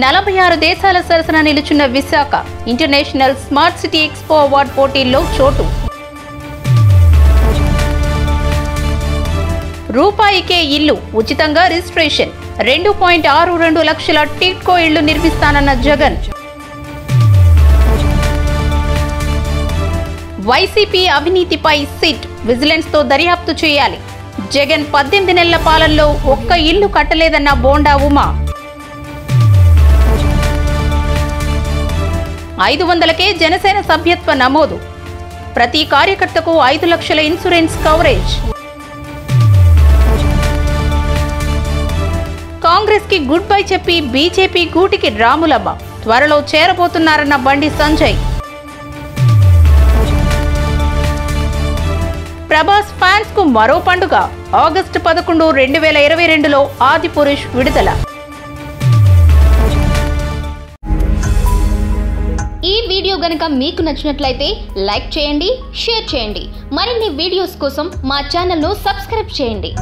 46 దేశాల సరసన నిలుచున్న Visakha international smart city expo award పోటీల్లో చోటు. రూపాయికే ఇల్లు ఉచితంగా రిజిస్ట్రేషన్. 2.62 లక్షల టిట్కో ఇల్లు నిర్మిస్తానన్న జగన్. వైసీపీ అవినీతిపై సిట్ విజిలెన్స్ తో దర్యాప్తు చేయాలి. జగన్ 18 నెలల పాలనలో ఒక్క ఇల్లు కట్టలేదన్న బోండా ఉమా. 500కే జనసేన సభ్యత్వ నమోదు. ప్రతి కార్యకర్తకు 5 లక్షల ఇన్సూరెన్స్ కవరేజ్. కాంగ్రెస్ కి గుడ్ బై చెప్పి బీజేపీ గూటికి రాములమ్మ త్వరలో చేరబోతున్నారన్న బండి సంజయ్. ప్రభాస్ ఫ్యాన్స్ కు మరో పండుగ. ఆగస్టు 11, 2022లో ఆదిపురుష్ విడుదల. ఈ వీడియో గనుక మీకు నచ్చినట్లయితే లైక్ చేయండి, షేర్ చేయండి. మరిన్ని వీడియోస్ కోసం మా ఛానల్ ను సబ్స్క్రైబ్ చేయండి.